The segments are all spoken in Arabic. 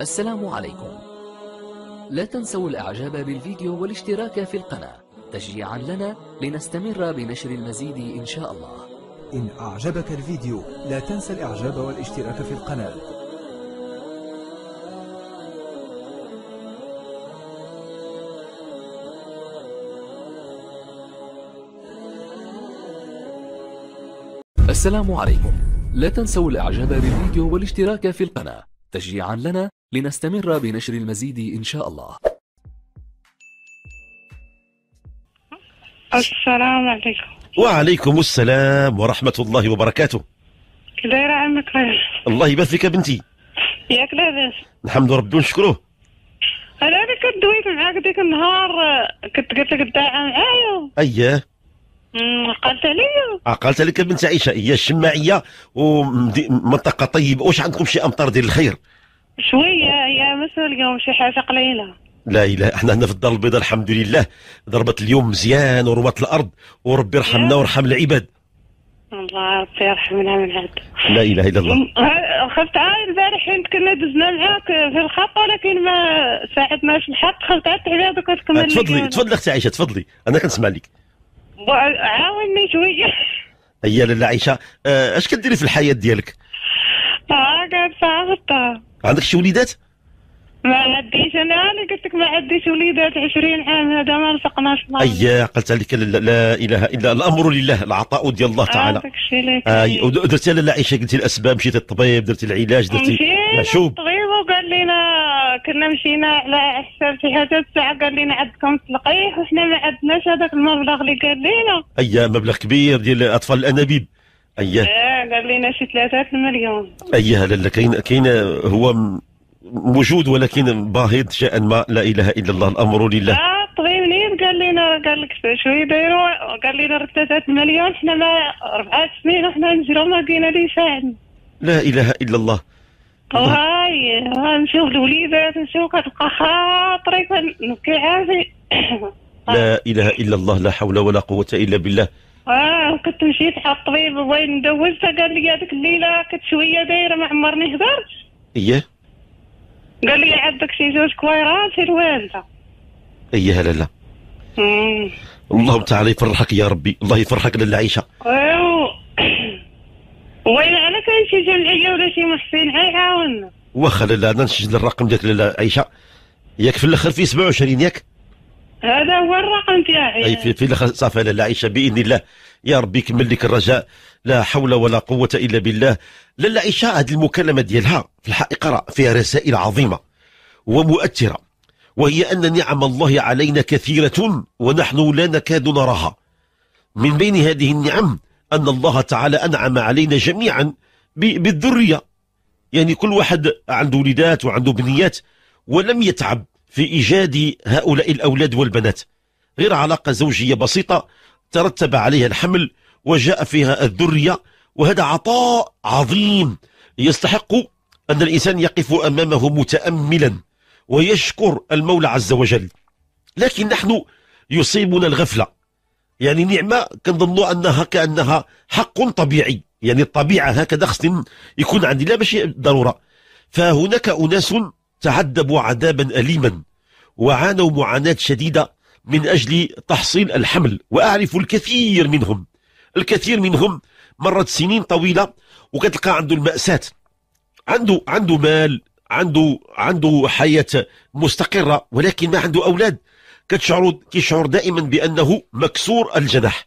السلام عليكم. لا تنسوا الاعجاب بالفيديو والاشتراك في القناة تشجيعا لنا لنستمر بنشر المزيد ان شاء الله. إن أعجبك الفيديو لا تنسى الإعجاب والاشتراك في القناة. السلام عليكم. لا تنسوا الإعجاب بالفيديو والاشتراك في القناة تشجيعا لنا لنستمر بنشر المزيد إن شاء الله. السلام عليكم. وعليكم السلام ورحمة الله وبركاته. كداير عمك خير؟ الله يبارك بنتي. ياك لاباس؟ الحمد ربي ونشكروه. انا اللي كدويت معاك ديك النهار، كنت قلت لك الداعة معايا. اييه. عقلت عليا. عقلت عليك بنت عائشة. هي الشماعية ومنطقة طيبة، واش عندكم شي أمطار ديال الخير؟ شوية هي مثل اليوم شي حاجة قليلة. لا اله، احنا هنا في الدار البيضاء الحمد لله، ضربت اليوم مزيان وروات الارض، وربي يرحمنا ويرحم العباد. الله ربي يرحمنا من هاد. لا اله الا الله. خفت عاد البارح حين كنا دزنا معاك في الخط ولكن ما ساعدناش الحق، خفت عاد تعبان وكتكمل. تفضلي تفضلي اختي عائشه تفضلي، انا كنسمع لك. عاوني شويه. هي لاله عائشه، اش كديري في الحياه ديالك؟ قاعد في الدار. عندك شي وليدات؟ ما عنديش، انا اللي قلت لك ما عنديش وليدات. 20 عام هذا ما لصقناش مع بعض. اييه قلت لك لا اله الا الامر لله، العطاء ديال الله تعالى. داكشي اللي كاين. درتي لاله عائشه قلتي الاسباب، مشيتي للطبيب درتي العلاج درتي شوف. الطبيب وقال لنا كنا مشينا على حساب شي حاجه ساعه، قال لنا عندكم تلقيح وحنا ما عندناش هذاك المبلغ اللي قال لنا. اييه مبلغ كبير ديال اطفال الانابيب. اييه قال لنا شي 3 مليون. اييه لاله كاين هو موجود ولكن باهظ شيئا ما. لا اله الا الله الامر لله. الطبيب منين قال لنا، قال لك شو يديروا، قال لنا 3 مليون، حنا ما 4 سنين وحنا نجرو ما لقينا لي يساعدنا. لا اله الا الله. وهاي نشوف الوليدات نشوف كتلقى خاطري كنبكي عافي. لا اله الا الله، لا حول ولا قوة الا بالله. كنت مشيت على الطبيب وين ندوزتها، قال لي هذيك الليلة كنت شوية دايرة ما عمرني هدرت. اييه. قال لي عندك شي 2 كويرات في الوالده. اييه لاله. الله تعالى يفرحك يا ربي، الله يفرحك لاله عائشه. وين انا كاين شي جمعيه ولا شي محسن غيعاوننا. واخا لاله انا نسجل الرقم ديالك لاله عائشه، ياك في الاخر فيه 27 ياك؟ هذا هو الرقم تاعي. اي في الاخر صافي لاله عائشه باذن الله، يا ربي يكمل لك الرجاء، لا حول ولا قوة إلا بالله. لاله عائشة هذه المكالمة ديالها في الحقيقة فيها رسائل عظيمة ومؤثرة، وهي أن نعم الله علينا كثيرة ونحن لا نكاد نراها. من بين هذه النعم أن الله تعالى أنعم علينا جميعا بالذرية، يعني كل واحد عنده ولدات وعنده بنيات ولم يتعب في إيجاد هؤلاء الأولاد والبنات، غير علاقة زوجية بسيطة ترتب عليها الحمل وجاء فيها الذرية، وهذا عطاء عظيم يستحق أن الإنسان يقف أمامه متأملا ويشكر المولى عز وجل. لكن نحن يصيبنا الغفلة، يعني نعمة كنظنوا أنها كأنها حق طبيعي، يعني الطبيعة هكذا خص يكون عندي، لا ماشي ضرورة. فهناك أناس تعذبوا عذابا أليما وعانوا معاناة شديدة من أجل تحصيل الحمل، وأعرف الكثير منهم. الكثير منهم مرت سنين طويلة وكتلقى عنده المأساة، عنده مال، عنده حياة مستقرة ولكن ما عنده أولاد. كيشعر دائما بأنه مكسور الجناح،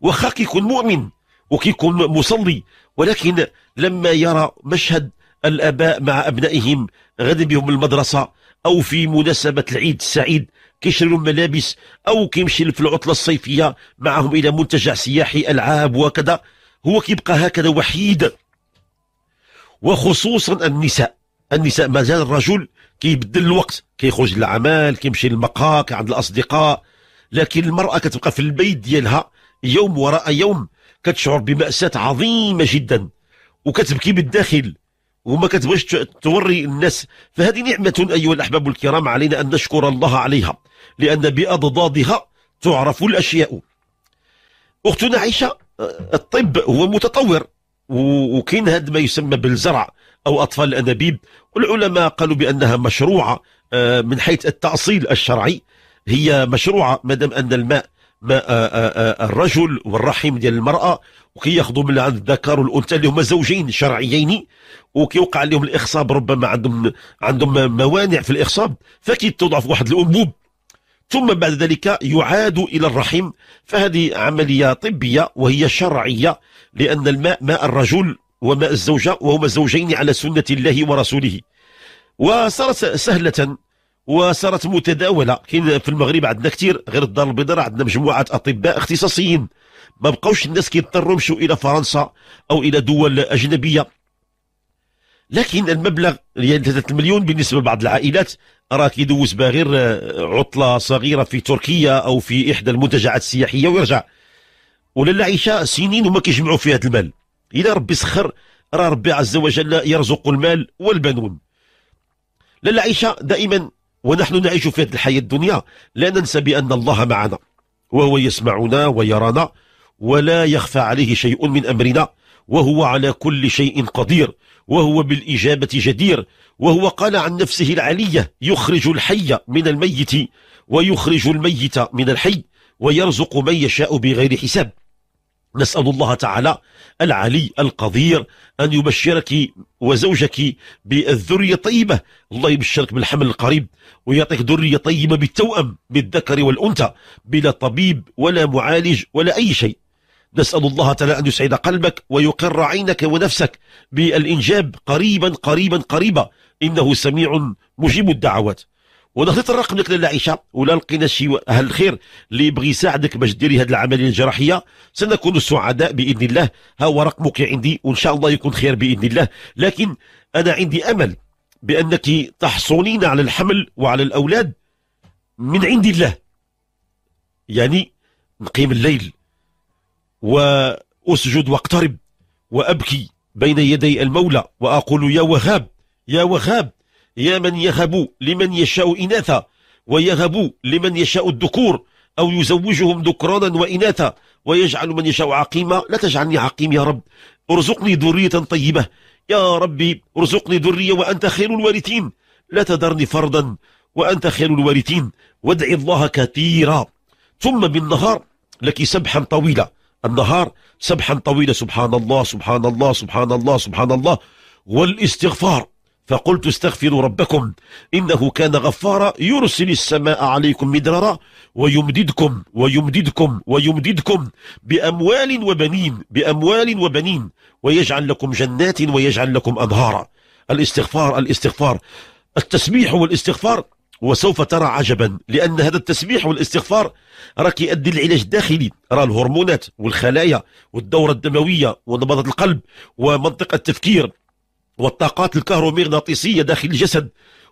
وخا كيكون مؤمن وكيكون مصلي، ولكن لما يرى مشهد الآباء مع أبنائهم غادي بهم المدرسة أو في مناسبة العيد السعيد كيشريو الملابس، او كيمشي في العطله الصيفيه معهم الى منتجع سياحي العاب وهكذا، هو كيبقى هكذا وحيد. وخصوصا النساء مازال الرجل كيبدل الوقت، كيخرج للعمل، كيمشي للمقهى، عند الاصدقاء، لكن المراه كتبقى في البيت ديالها يوم وراء يوم، كتشعر بمأساة عظيمه جدا وكتبكي بالداخل وما كتبغيش توري الناس. فهذه نعمة أيها الأحباب الكرام علينا أن نشكر الله عليها، لأن بأضدادها تعرف الأشياء. أختنا عائشة الطب هو متطور، وكاين هذا ما يسمى بالزرع أو أطفال الأنابيب. والعلماء قالوا بأنها مشروعة من حيث التأصيل الشرعي، هي مشروعة مادام أن الماء ماء الرجل والرحم ديال المرأة، وكياخذوا من عند الذكر والأنثى اللي هما زوجين شرعيين، وكيوقع لهم الإخصاب، ربما عندهم موانع في الإخصاب فكيتضعف واحد الأنبوب، ثم بعد ذلك يعاد إلى الرحم. فهذه عملية طبية وهي شرعية، لأن الماء ماء الرجل وماء الزوجة، وهما زوجين على سنة الله ورسوله، وصارت سهلة وصارت متداولة. كاين في المغرب عندنا كثير، غير الدار البيضاء عندنا مجموعة أطباء اختصاصيين، ما بقاوش الناس كيضطروا يمشوا إلى فرنسا أو إلى دول أجنبية. لكن المبلغ يعني 3 مليون بالنسبة لبعض العائلات راه كيدوز بها غير عطلة صغيرة في تركيا أو في إحدى المنتجعات السياحية ويرجع، ولا العيشة سنين وما كيجمعوا فيها هذا المال. إلا ربي سخر راه ربي عز وجل يرزق المال والبنون. لا العيشة دائما، ونحن نعيش في هذه الحياة الدنيا، لا ننسى بأن الله معنا وهو يسمعنا ويرانا ولا يخفى عليه شيء من أمرنا، وهو على كل شيء قدير، وهو بالإجابة جدير. وهو قال عن نفسه العلية: يخرج الحي من الميت ويخرج الميت من الحي ويرزق من يشاء بغير حساب. نسأل الله تعالى العلي القدير أن يبشرك وزوجك بالذرية الطيبة. الله يبشرك بالحمل القريب ويعطيك ذرية طيبة بالتوأم بالذكر والأنثى، بلا طبيب ولا معالج ولا أي شيء. نسأل الله تعالى أن يسعد قلبك ويقر عينك ونفسك بالإنجاب قريبا قريبا قريبا، إنه سميع مجيب الدعوات. ونخلي الرقم لك للعيشة، ولا لقينا شي أهل الخير اللي يبغي يساعدك باش ديري هذه العملية الجراحية، سنكون سعداء بإذن الله. ها هو رقمك عندي، وإن شاء الله يكون خير بإذن الله. لكن أنا عندي أمل بأنك تحصلين على الحمل وعلى الأولاد من عند الله، يعني نقيم الليل وأسجد واقترب وأبكي بين يدي المولى وأقول: يا وهاب يا وهاب، يا من يهب لمن يشاء إناثا ويهب لمن يشاء الذكور، أو يزوجهم ذكرانا وإناثا ويجعل من يشاء عقيما. لا تجعلني عقيم يا رب، ارزقني ذرية طيبة يا ربي، ارزقني ذرية وأنت خير الوارثين، لا تذرني فردا وأنت خير الوارثين. وادع الله كثيرا. ثم بالنهار لك سبحا طويلة، النهار سبحا طويلة، سبحان الله سبحان الله سبحان الله سبحان الله، والاستغفار. فقلت: استغفروا ربكم إنه كان غفارا، يرسل السماء عليكم مدرارا ويمددكم ويمددكم ويمددكم بأموال وبنين بأموال وبنين، ويجعل لكم جنات ويجعل لكم أنهارا. الاستغفار الاستغفار، التسبيح والاستغفار. وسوف ترى عجبا، لأن هذا التسبيح والاستغفار راه كيؤدي للعلاج الداخلي، راه الهرمونات والخلايا والدورة الدموية ونبضات القلب ومنطقة التفكير والطاقات الكهرومغناطيسية داخل الجسد،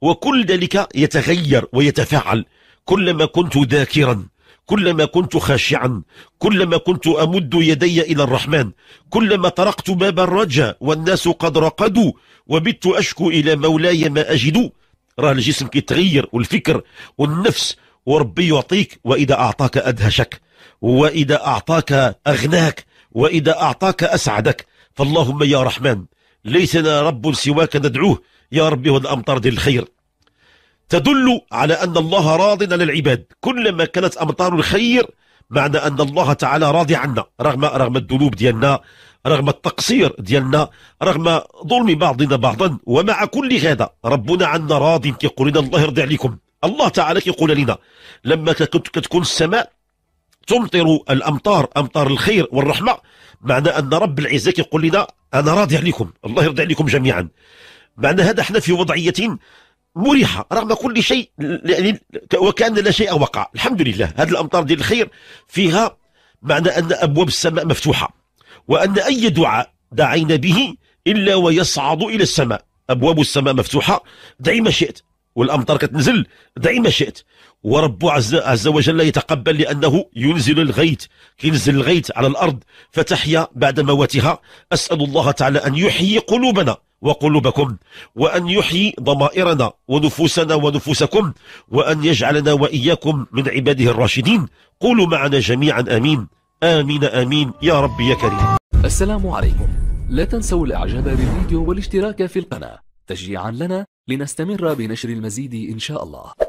وكل ذلك يتغير ويتفاعل. كلما كنت ذاكرا، كلما كنت خاشعا، كلما كنت أمد يدي إلى الرحمن، كلما طرقت باب الرجاء والناس قد رقدوا وبت أشكو إلى مولاي ما أجد. راه الجسم كيتغير والفكر والنفس، وربي يعطيك، وإذا أعطاك أدهشك، وإذا أعطاك أغناك، وإذا أعطاك أسعدك. فاللهم يا رحمن ليس لنا رب سواك ندعوه يا ربي، وهذه الأمطار ديال الخير تدل على أن الله راض على العباد. كلما كانت أمطار الخير معنى أن الله تعالى راضي عنا، رغم الذنوب ديالنا، رغم التقصير ديالنا، رغم ظلم بعضنا بعضا. ومع كل هذا ربنا عنا راض، كيقول لنا: الله يرضي عليكم. الله تعالى كيقول لنا لما كتكون السماء تمطر الأمطار، أمطار الخير والرحمة، معنى أن رب العزة كيقول لنا: أنا راضي عليكم، الله يرضي عليكم جميعا. معنى هذا احنا في وضعية مريحة رغم كل شيء، وكأن لا شيء وقع، الحمد لله. هذه الأمطار ديال الخير فيها معنى أن أبواب السماء مفتوحة، وأن أي دعاء دعينا به إلا ويصعد إلى السماء. أبواب السماء مفتوحة، دعي ما شئت، والأمطار كتنزل، دعي ما شئت، ورب عز وجل يتقبل، لأنه ينزل الغيث، ينزل الغيث على الأرض فتحيا بعد موتها. أسأل الله تعالى أن يحيي قلوبنا وقلوبكم، وأن يحيي ضمائرنا ونفوسنا ونفوسكم، وأن يجعلنا وإياكم من عباده الراشدين. قولوا معنا جميعا: آمين آمين آمين يا رب يا كريم. السلام عليكم لا تنسوا الاعجاب بالفيديو والاشتراك في القناة تشجيعا لنا لنستمر بنشر المزيد إن شاء الله.